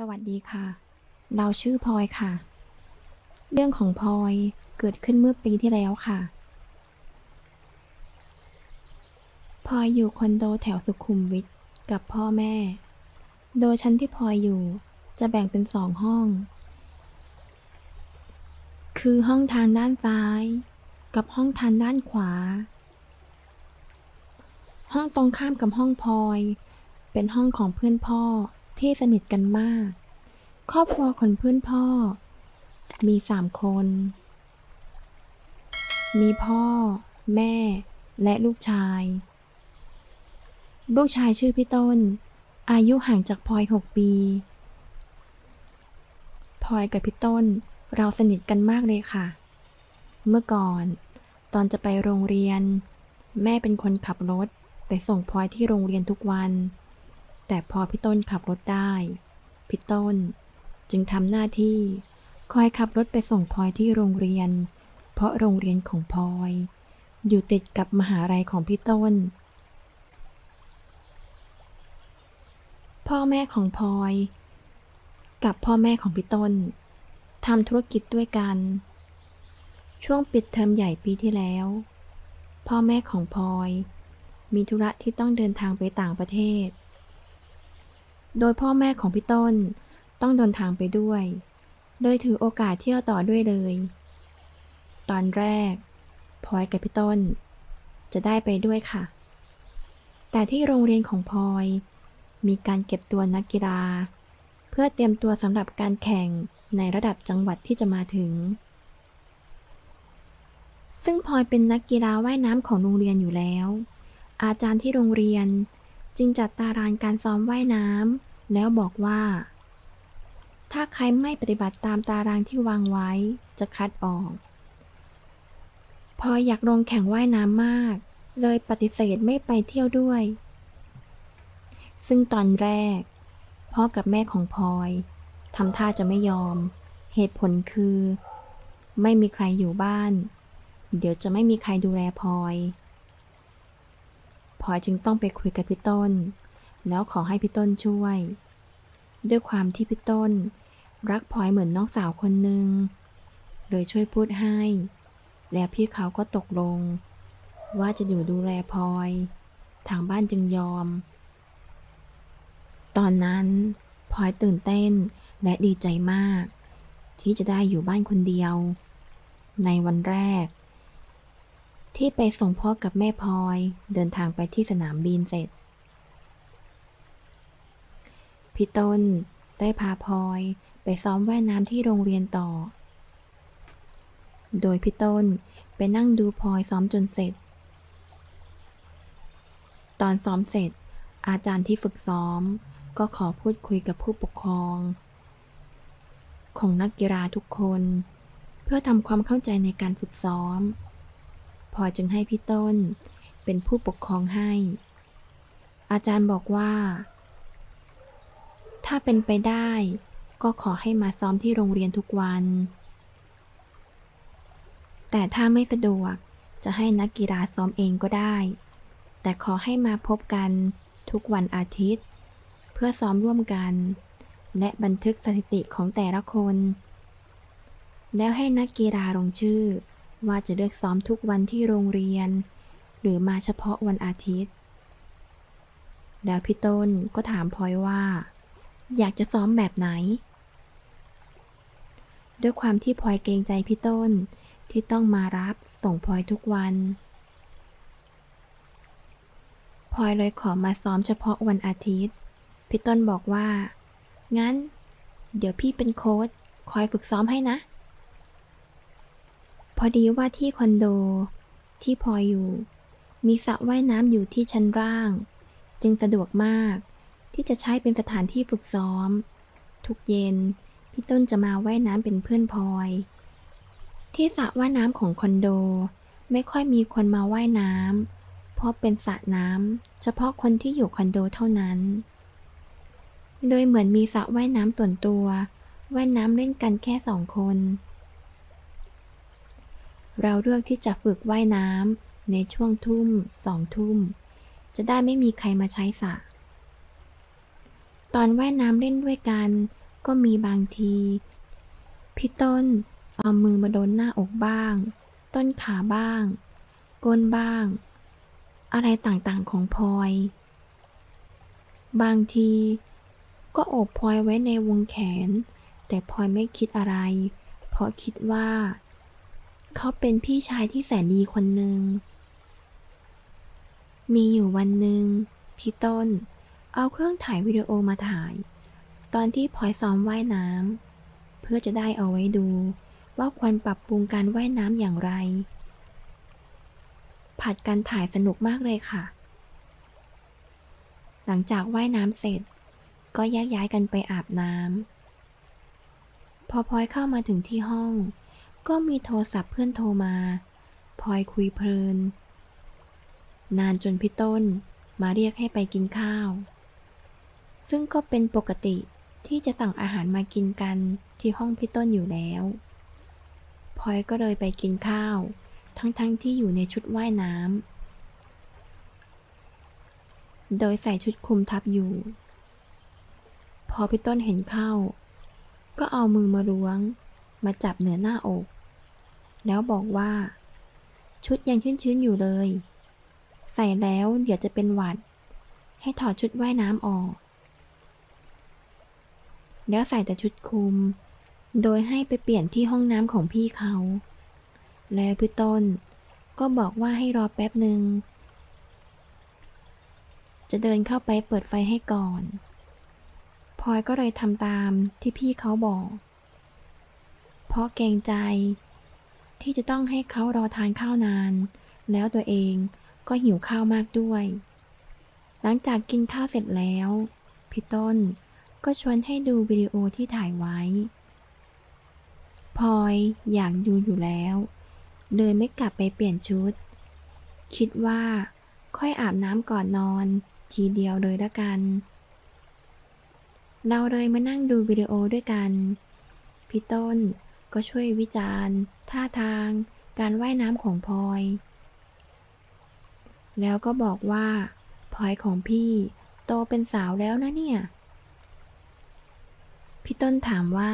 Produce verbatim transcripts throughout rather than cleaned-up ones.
สวัสดีค่ะเราชื่อพลอยค่ะเรื่องของพลอยเกิดขึ้นเมื่อปีที่แล้วค่ะพลอยอยู่คอนโดแถวสุขุมวิทกับพ่อแม่โดยชั้นที่พลอยอยู่จะแบ่งเป็นสองห้องคือห้องทางด้านซ้ายกับห้องทางด้านขวาห้องตรงข้ามกับห้องพลอยเป็นห้องของเพื่อนพ่อที่สนิทกันมากครอบครัวของเพื่อนพ่อมีสามคนมีพ่อแม่และลูกชายลูกชายชื่อพี่ต้นอายุห่างจากพลอยหกปีพลอยกับพี่ต้นเราสนิทกันมากเลยค่ะเมื่อก่อนตอนจะไปโรงเรียนแม่เป็นคนขับรถไปส่งพลอยที่โรงเรียนทุกวันแต่พอพี่ต้นขับรถได้พี่ต้นจึงทำหน้าที่คอยขับรถไปส่งพลอยที่โรงเรียนเพราะโรงเรียนของพลอยอยู่ติดกับมหาลัยของพี่ต้นพ่อแม่ของพลอยกับพ่อแม่ของพี่ต้นทำธุรกิจด้วยกันช่วงปิดเทอมใหญ่ปีที่แล้วพ่อแม่ของพลอยมีธุระที่ต้องเดินทางไปต่างประเทศโดยพ่อแม่ของพี่ต้นต้องเดินทางไปด้วยเลยถือโอกาสเที่ยวต่อด้วยเลยตอนแรกพลอยกับพี่ต้นจะได้ไปด้วยค่ะแต่ที่โรงเรียนของพลอยมีการเก็บตัวนักกีฬาเพื่อเตรียมตัวสำหรับการแข่งในระดับจังหวัดที่จะมาถึงซึ่งพลอยเป็นนักกีฬาว่ายน้ำของโรงเรียนอยู่แล้วอาจารย์ที่โรงเรียนจึงจัดตารางการซ้อมว่ายน้ำแล้วบอกว่าถ้าใครไม่ปฏิบัติตามตารางที่วางไว้จะคัดออกพลอยอยากลงแข่งว่ายน้ำมากเลยปฏิเสธไม่ไปเที่ยวด้วยซึ่งตอนแรกพ่อกับแม่ของพลอยทำท่าจะไม่ยอมเหตุผลคือไม่มีใครอยู่บ้านเดี๋ยวจะไม่มีใครดูแลพลอยพลอยจึงต้องไปคุยกับพี่ต้นแล้วขอให้พี่ต้นช่วยด้วยความที่พี่ต้นรักพลอยเหมือนน้องสาวคนหนึ่งเลยช่วยพูดให้และพี่เขาก็ตกลงว่าจะอยู่ดูแลพลอยทางบ้านจึงยอมตอนนั้นพลอยตื่นเต้นและดีใจมากที่จะได้อยู่บ้านคนเดียวในวันแรกที่ไปส่งพ่อกับแม่พลอยเดินทางไปที่สนามบินเสร็จพี่ต้นได้พาพลอยไปซ้อมว่ายน้ำที่โรงเรียนต่อโดยพี่ต้นไปนั่งดูพลอยซ้อมจนเสร็จตอนซ้อมเสร็จอาจารย์ที่ฝึกซ้อมก็ขอพูดคุยกับผู้ปกครองของนักกีฬาทุกคนเพื่อทำความเข้าใจในการฝึกซ้อมพลอยจึงให้พี่ต้นเป็นผู้ปกครองให้อาจารย์บอกว่าถ้าเป็นไปได้ก็ขอให้มาซ้อมที่โรงเรียนทุกวันแต่ถ้าไม่สะดวกจะให้นักกีฬาซ้อมเองก็ได้แต่ขอให้มาพบกันทุกวันอาทิตย์เพื่อซ้อมร่วมกันและบันทึกสถิติของแต่ละคนแล้วให้นักกีฬาลงชื่อว่าจะเลือกซ้อมทุกวันที่โรงเรียนหรือมาเฉพาะวันอาทิตย์แล้วพี่ต้นก็ถามพลอยว่าอยากจะซ้อมแบบไหนด้วยความที่พลอยเกรงใจพี่ต้นที่ต้องมารับส่งพลอยทุกวันพลอยเลยขอมาซ้อมเฉพาะวันอาทิตย์พี่ต้นบอกว่างั้นเดี๋ยวพี่เป็นโค้ชคอยฝึกซ้อมให้นะพอดีว่าที่คอนโดที่พลอยอยู่มีสระว่ายน้ำอยู่ที่ชั้นล่างจึงสะดวกมากที่จะใช้เป็นสถานที่ฝึกซ้อมทุกเย็นพี่ต้นจะมาว่ายน้ำเป็นเพื่อนพลอยที่สระว่ายน้ำของคอนโดไม่ค่อยมีคนมาว่ายน้ำเพราะเป็นสระน้ำเฉพาะคนที่อยู่คอนโดเท่านั้นโดยเหมือนมีสระว่ายน้ำส่วนตัวว่ายน้ำเล่นกันแค่สองคนเราเลือกที่จะฝึกว่ายน้ำในช่วงทุ่มสองทุ่มจะได้ไม่มีใครมาใช้สระตอนว่ายน้ำเล่นด้วยกัน ก็มีบางทีพี่ต้นเอามือมาโดนหน้าอกบ้างต้นขาบ้างก้นบ้างอะไรต่างๆของพลอยบางทีก็โอบพลอยไว้ในวงแขนแต่พลอยไม่คิดอะไรเพราะคิดว่าเขาเป็นพี่ชายที่แสนดีคนหนึ่งมีอยู่วันหนึ่งพี่ต้นเอาเครื่องถ่ายวิดีโอมาถ่ายตอนที่พลอยซ้อมว่ายน้ำเพื่อจะได้เอาไว้ดูว่าควรปรับปรุงการว่ายน้ำอย่างไรผัดกันถ่ายสนุกมากเลยค่ะหลังจากว่ายน้ำเสร็จก็แยกย้ายกันไปอาบน้ำพอพลอยเข้ามาถึงที่ห้องก็มีโทรศัพท์เพื่อนโทรมาพลอยคุยเพลินนานจนพี่ต้นมาเรียกให้ไปกินข้าวซึ่งก็เป็นปกติที่จะสั่งอาหารมากินกันที่ห้องพี่ต้นอยู่แล้วพลอยก็เลยไปกินข้าวทั้งๆ ท, ที่อยู่ในชุดว่ายน้ำโดยใส่ชุดคลุมทับอยู่พอพี่ต้นเห็นเข้าก็เอามือมาล้วงมาจับเหนือหน้าอกแล้วบอกว่าชุดยังชื้นๆอยู่เลยใส่แล้วเดี๋ยวจะเป็นหวัดให้ถอดชุดว่ายน้ำออกแล้วใส่แต่ชุดคลุมโดยให้ไปเปลี่ยนที่ห้องน้ำของพี่เขาแล้วพี่ต้นก็บอกว่าให้รอแป๊บหนึ่งจะเดินเข้าไปเปิดไฟให้ก่อนพลอยก็เลยทำตามที่พี่เขาบอกเพราะเกรงใจที่จะต้องให้เขารอทานข้าวนานแล้วตัวเองก็หิวข้าวมากด้วยหลังจากกินข้าวเสร็จแล้วพี่ต้นก็ชวนให้ดูวิดีโอที่ถ่ายไว้พลอยอยากดูอยู่แล้วเลยไม่กลับไปเปลี่ยนชุดคิดว่าค่อยอาบน้ำก่อนนอนทีเดียวเลยละกันเราเลยมานั่งดูวิดีโอด้วยกันพี่ต้นก็ช่วยวิจารณ์ท่าทางการว่ายน้ำของพลอยแล้วก็บอกว่าพลอยของพี่โตเป็นสาวแล้วนะเนี่ยพี่ต้นถามว่า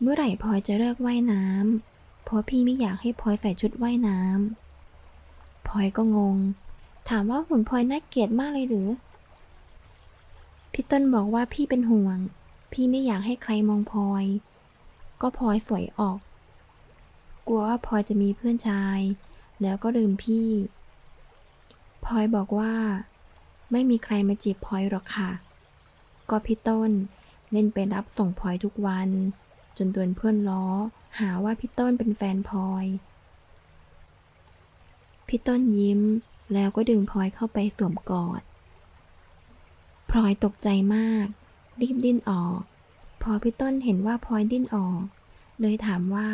เมื่อไหร่พลอยจะเลิกว่ายน้ำเพราะพี่ไม่อยากให้พลอยใส่ชุดว่ายน้ำพลอยก็งงถามว่าหุ่นพลอยน่าเกลียดมากเลยหรือพี่ต้นบอกว่าพี่เป็นห่วงพี่ไม่อยากให้ใครมองพลอยก็พลอยสวยออกกลัวว่าพลอยจะมีเพื่อนชายแล้วก็ลืมพี่พลอยบอกว่าไม่มีใครมาจีบพลอยหรอกค่ะก็พี่ต้นเล่นไปรับส่งพลอยทุกวันจนโดนเพื่อนล้อหาว่าพี่ต้นเป็นแฟนพลอยพี่ต้นยิ้มแล้วก็ดึงพลอยเข้าไปสวมกอดพลอยตกใจมากรีบดิ้นออกพอพี่ต้นเห็นว่าพลอยดิ้นออกเลยถามว่า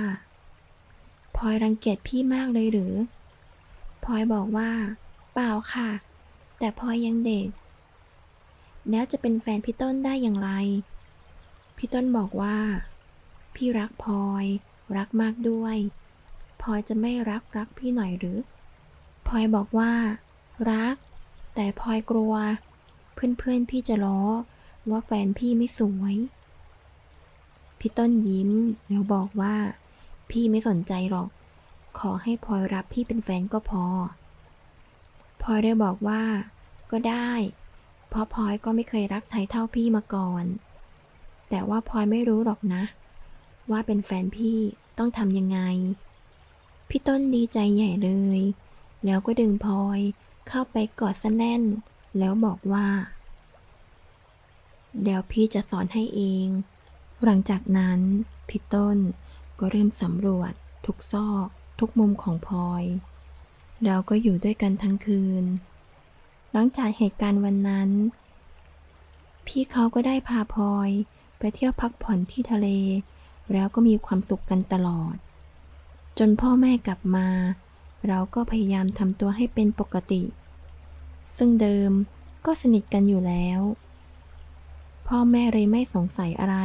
พลอยรังเกียจพี่มากเลยหรือพลอยบอกว่าเปล่าค่ะแต่พลอยยังเด็กแล้วจะเป็นแฟนพี่ต้นได้อย่างไรพี่ต้นบอกว่าพี่รักพลอยรักมากด้วยพลอยจะไม่รักรักพี่หน่อยหรือพลอยบอกว่ารักแต่พลอยกลัวเพื่อนๆพี่จะล้อว่าแฟนพี่ไม่สวยพี่ต้นยิ้มแล้วบอกว่าพี่ไม่สนใจหรอกขอให้พลอยรับพี่เป็นแฟนก็พอพลอยได้บอกว่าก็ได้เพราะพลอยก็ไม่เคยรักใครเท่าพี่มาก่อนแต่ว่าพลอยไม่รู้หรอกนะว่าเป็นแฟนพี่ต้องทำยังไงพี่ต้นดีใจใหญ่เลยแล้วก็ดึงพลอยเข้าไปกอดซะแน่นแล้วบอกว่าเดี๋ยวพี่จะสอนให้เองหลังจากนั้นพี่ต้นก็เริ่มสำรวจทุกซอกทุกมุมของพลอยแล้วก็อยู่ด้วยกันทั้งคืนหลังจากเหตุการณ์วันนั้นพี่เขาก็ได้พาพลอยไปเที่ยวพักผ่อนที่ทะเลแล้วก็มีความสุขกันตลอดจนพ่อแม่กลับมาเราก็พยายามทำตัวให้เป็นปกติซึ่งเดิมก็สนิทกันอยู่แล้วพ่อแม่เลยไม่สงสัยอะไร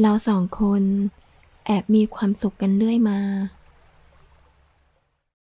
เราสองคนแอบมีความสุขกันเรื่อยมา